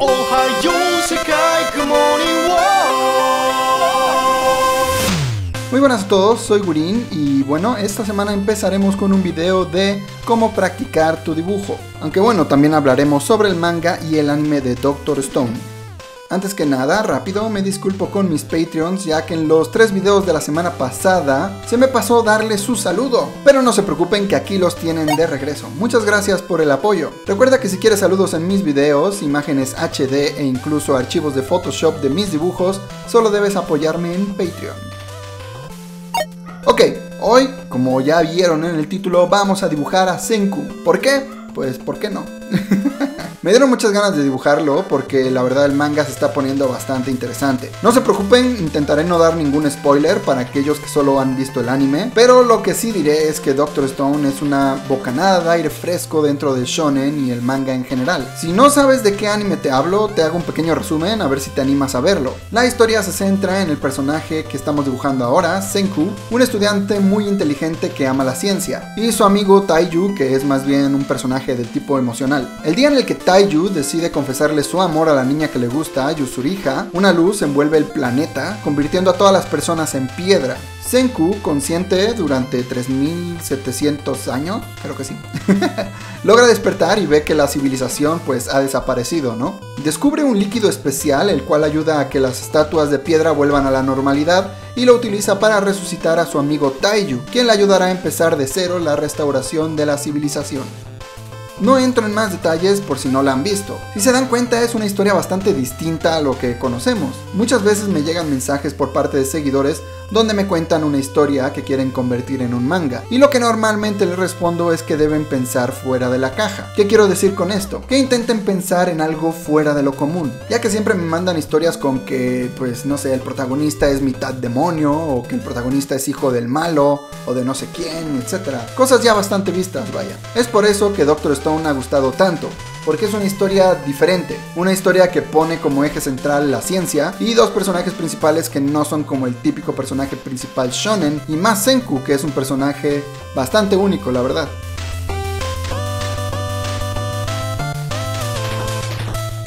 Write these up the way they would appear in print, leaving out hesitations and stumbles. Muy buenas a todos, soy Gurin y bueno, esta semana empezaremos con un video de cómo practicar tu dibujo. Aunque bueno, también hablaremos sobre el manga y el anime de Doctor Stone. Antes que nada, rápido, me disculpo con mis Patreons, ya que en los 3 videos de la semana pasada se me pasó darles su saludo. Pero no se preocupen que aquí los tienen de regreso. Muchas gracias por el apoyo. Recuerda que si quieres saludos en mis videos, imágenes HD e incluso archivos de Photoshop de mis dibujos, solo debes apoyarme en Patreon. Ok, hoy, como ya vieron en el título, vamos a dibujar a Senku. ¿Por qué? Pues, ¿por qué no? Me dieron muchas ganas de dibujarlo porque la verdad el manga se está poniendo bastante interesante. No se preocupen, intentaré no dar ningún spoiler para aquellos que solo han visto el anime, pero lo que sí diré es que Doctor Stone es una bocanada de aire fresco dentro del shonen y el manga en general. Si no sabes de qué anime te hablo, te hago un pequeño resumen a ver si te animas a verlo. La historia se centra en el personaje que estamos dibujando ahora, Senku, un estudiante muy inteligente que ama la ciencia, y su amigo Taiju, que es más bien un personaje del tipo emocional. El día en el que Taiju decide confesarle su amor a la niña que le gusta, Yuzuriha, una luz envuelve el planeta, convirtiendo a todas las personas en piedra. Senku, consciente durante 3700 años, creo que sí, logra despertar y ve que la civilización pues ha desaparecido, ¿no? Descubre un líquido especial el cual ayuda a que las estatuas de piedra vuelvan a la normalidad y lo utiliza para resucitar a su amigo Taiju, quien le ayudará a empezar de cero la restauración de la civilización. No entro en más detalles por si no la han visto. Si se dan cuenta, es una historia bastante distinta a lo que conocemos. Muchas veces me llegan mensajes por parte de seguidores donde me cuentan una historia que quieren convertir en un manga, y lo que normalmente les respondo es que deben pensar fuera de la caja. ¿Qué quiero decir con esto? Que intenten pensar en algo fuera de lo común, ya que siempre me mandan historias con que, pues no sé, el protagonista es mitad demonio, o que el protagonista es hijo del malo, o de no sé quién, etcétera. Cosas ya bastante vistas, vaya. Es por eso que Doctor Stone ha gustado tanto, porque es una historia diferente, una historia que pone como eje central la ciencia y dos personajes principales que no son como el típico personaje principal shonen, y más Senku, que es un personaje bastante único, la verdad.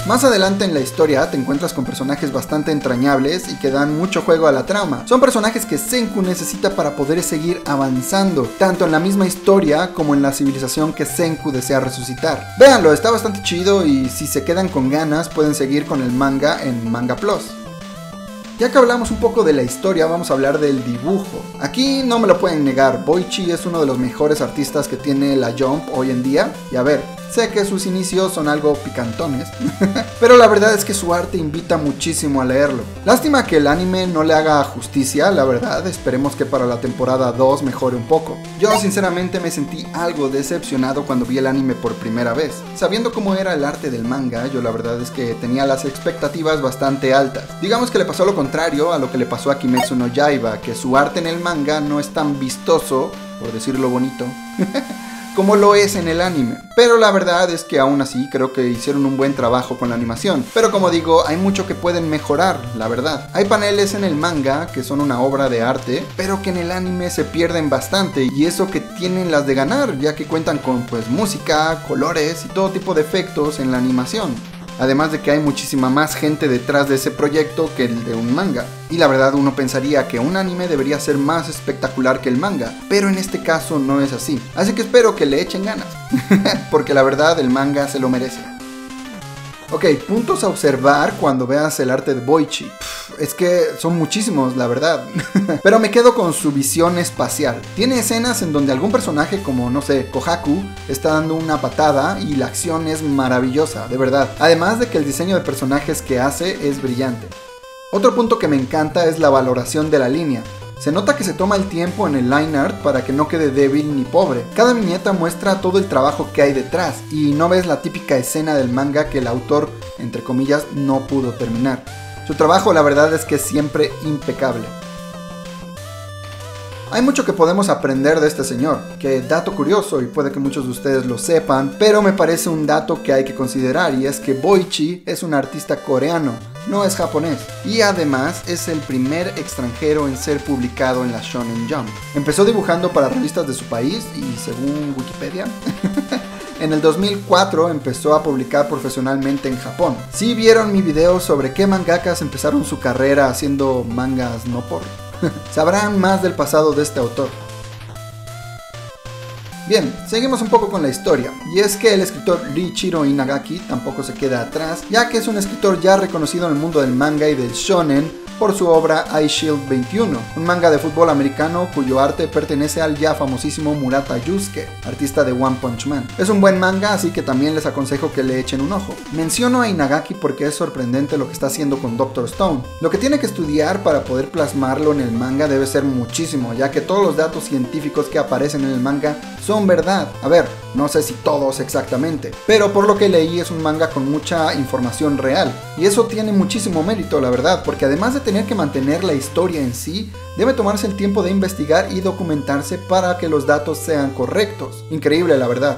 Más adelante en la historia te encuentras con personajes bastante entrañables y que dan mucho juego a la trama. Son personajes que Senku necesita para poder seguir avanzando, tanto en la misma historia como en la civilización que Senku desea resucitar. Véanlo, está bastante chido y si se quedan con ganas pueden seguir con el manga en Manga Plus. Ya que hablamos un poco de la historia, vamos a hablar del dibujo. Aquí no me lo pueden negar, Boichi es uno de los mejores artistas que tiene la Jump hoy en día, y a ver, sé que sus inicios son algo picantones, pero la verdad es que su arte invita muchísimo a leerlo. Lástima que el anime no le haga justicia, la verdad, esperemos que para la temporada 2 mejore un poco. Yo sinceramente me sentí algo decepcionado cuando vi el anime por primera vez. Sabiendo cómo era el arte del manga, yo la verdad es que tenía las expectativas bastante altas. Digamos que le pasó lo contrario a lo que le pasó a Kimetsu no Yaiba, que su arte en el manga no es tan vistoso, por decirlo bonito, como lo es en el anime, pero la verdad es que aún así creo que hicieron un buen trabajo con la animación, pero como digo, hay mucho que pueden mejorar, la verdad. Hay paneles en el manga que son una obra de arte, pero que en el anime se pierden bastante, y eso que tienen las de ganar, ya que cuentan con pues música, colores y todo tipo de efectos en la animación. Además de que hay muchísima más gente detrás de ese proyecto que el de un manga. Y la verdad uno pensaría que un anime debería ser más espectacular que el manga, pero en este caso no es así. Así que espero que le echen ganas, porque la verdad el manga se lo merece. Ok, puntos a observar cuando veas el arte de Boichi. Es que son muchísimos, la verdad. Pero me quedo con su visión espacial. Tiene escenas en donde algún personaje como, no sé, Kohaku, está dando una patada y la acción es maravillosa, de verdad. Además de que el diseño de personajes que hace es brillante. Otro punto que me encanta es la valoración de la línea. Se nota que se toma el tiempo en el line art para que no quede débil ni pobre. Cada viñeta muestra todo el trabajo que hay detrás y no ves la típica escena del manga que el autor, entre comillas, no pudo terminar. Su trabajo la verdad es que es siempre impecable. Hay mucho que podemos aprender de este señor, que dato curioso y puede que muchos de ustedes lo sepan, pero me parece un dato que hay que considerar y es que Boichi es un artista coreano, no es japonés, y además es el primer extranjero en ser publicado en la Shonen Jump. Empezó dibujando para revistas de su país y según Wikipedia En el 2004 empezó a publicar profesionalmente en Japón. Si vieron mi video sobre qué mangakas empezaron su carrera haciendo mangas no porno, sabrán más del pasado de este autor. Bien, seguimos un poco con la historia, y es que el escritor Riichiro Inagaki tampoco se queda atrás, ya que es un escritor ya reconocido en el mundo del manga y del shonen por su obra Eyeshield 21, un manga de fútbol americano cuyo arte pertenece al ya famosísimo Murata Yusuke, artista de One Punch Man. Es un buen manga, así que también les aconsejo que le echen un ojo. Menciono a Inagaki porque es sorprendente lo que está haciendo con Doctor Stone. Lo que tiene que estudiar para poder plasmarlo en el manga debe ser muchísimo, ya que todos los datos científicos que aparecen en el manga son verdad. A ver, no sé si todos exactamente, pero por lo que leí es un manga con mucha información real, y eso tiene muchísimo mérito, la verdad, porque además de tener que mantener la historia en sí, debe tomarse el tiempo de investigar y documentarse para que los datos sean correctos. Increíble, la verdad.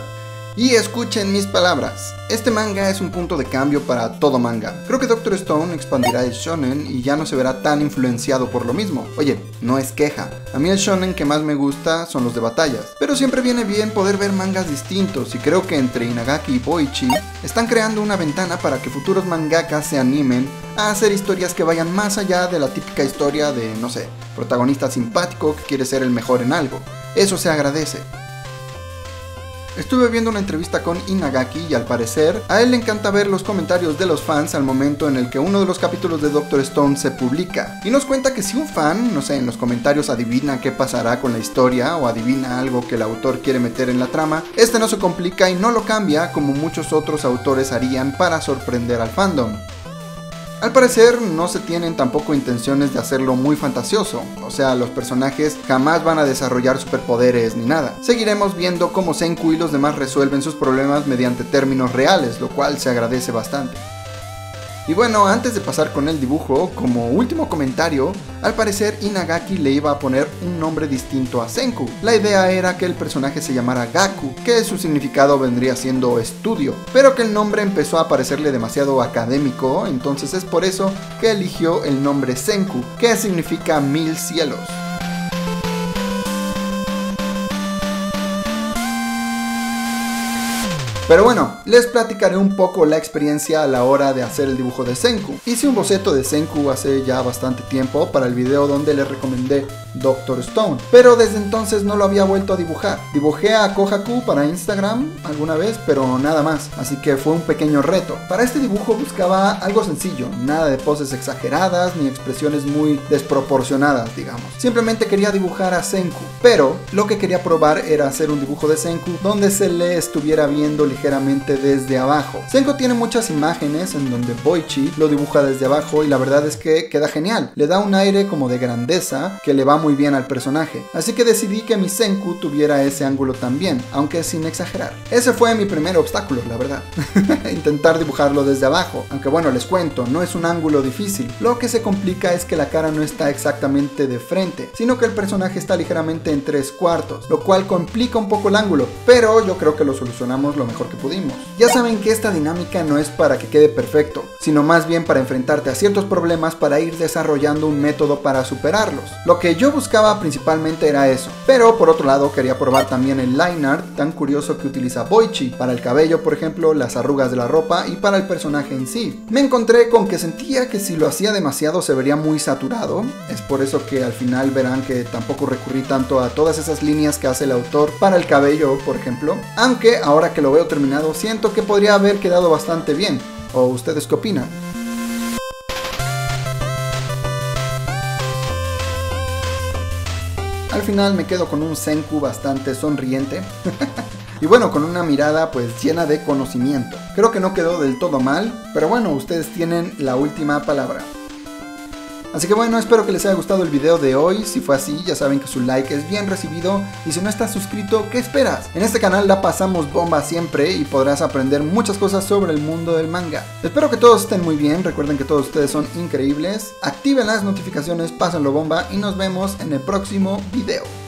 Y escuchen mis palabras, este manga es un punto de cambio para todo manga. Creo que Doctor Stone expandirá el shonen y ya no se verá tan influenciado por lo mismo. Oye, no es queja, a mí el shonen que más me gusta son los de batallas, pero siempre viene bien poder ver mangas distintos, y creo que entre Inagaki y Boichi están creando una ventana para que futuros mangakas se animen a hacer historias que vayan más allá de la típica historia de, no sé, protagonista simpático que quiere ser el mejor en algo. Eso se agradece. Estuve viendo una entrevista con Inagaki y al parecer a él le encanta ver los comentarios de los fans al momento en el que uno de los capítulos de Doctor Stone se publica, y nos cuenta que si un fan, no sé, en los comentarios adivina qué pasará con la historia o adivina algo que el autor quiere meter en la trama, este no se complica y no lo cambia como muchos otros autores harían para sorprender al fandom. Al parecer no se tienen tampoco intenciones de hacerlo muy fantasioso, o sea, los personajes jamás van a desarrollar superpoderes ni nada. Seguiremos viendo cómo Senku y los demás resuelven sus problemas mediante términos reales, lo cual se agradece bastante. Y bueno, antes de pasar con el dibujo, como último comentario, al parecer Inagaki le iba a poner un nombre distinto a Senku. La idea era que el personaje se llamara Gaku, que su significado vendría siendo estudio, pero que el nombre empezó a parecerle demasiado académico, entonces es por eso que eligió el nombre Senku, que significa 1000 cielos. Pero bueno, les platicaré un poco la experiencia a la hora de hacer el dibujo de Senku. Hice un boceto de Senku hace ya bastante tiempo para el video donde les recomendé Doctor Stone, pero desde entonces no lo había vuelto a dibujar. Dibujé a Kohaku para Instagram alguna vez, pero nada más, así que fue un pequeño reto. Para este dibujo buscaba algo sencillo, nada de poses exageradas ni expresiones muy desproporcionadas, digamos. Simplemente quería dibujar a Senku, pero lo que quería probar era hacer un dibujo de Senku donde se le estuviera viendo ligeramente desde abajo. Senku tiene muchas imágenes en donde Boichi lo dibuja desde abajo y la verdad es que queda genial, le da un aire como de grandeza que le va muy bien al personaje, así que decidí que mi Senku tuviera ese ángulo también, aunque sin exagerar. Ese fue mi primer obstáculo, la verdad, intentar dibujarlo desde abajo, aunque bueno, les cuento, no es un ángulo difícil, lo que se complica es que la cara no está exactamente de frente, sino que el personaje está ligeramente en 3/4, lo cual complica un poco el ángulo, pero yo creo que lo solucionamos lo mejor que pudimos. Ya saben que esta dinámica no es para que quede perfecto, sino más bien para enfrentarte a ciertos problemas para ir desarrollando un método para superarlos. Lo que yo buscaba principalmente era eso, pero por otro lado quería probar también el line art tan curioso que utiliza Boichi, para el cabello por ejemplo, las arrugas de la ropa y para el personaje en sí. Me encontré con que sentía que si lo hacía demasiado se vería muy saturado, es por eso que al final verán que tampoco recurrí tanto a todas esas líneas que hace el autor para el cabello por ejemplo, aunque ahora que lo veo terminado, siento que podría haber quedado bastante bien. ¿O ustedes qué opinan? Al final me quedo con un Senku bastante sonriente y bueno, con una mirada pues llena de conocimiento. Creo que no quedó del todo mal, pero bueno, ustedes tienen la última palabra. Así que bueno, espero que les haya gustado el video de hoy. Si fue así, ya saben que su like es bien recibido. Y si no estás suscrito, ¿qué esperas? En este canal la pasamos bomba siempre y podrás aprender muchas cosas sobre el mundo del manga. Espero que todos estén muy bien. Recuerden que todos ustedes son increíbles. Activen las notificaciones, pásenlo bomba y nos vemos en el próximo video.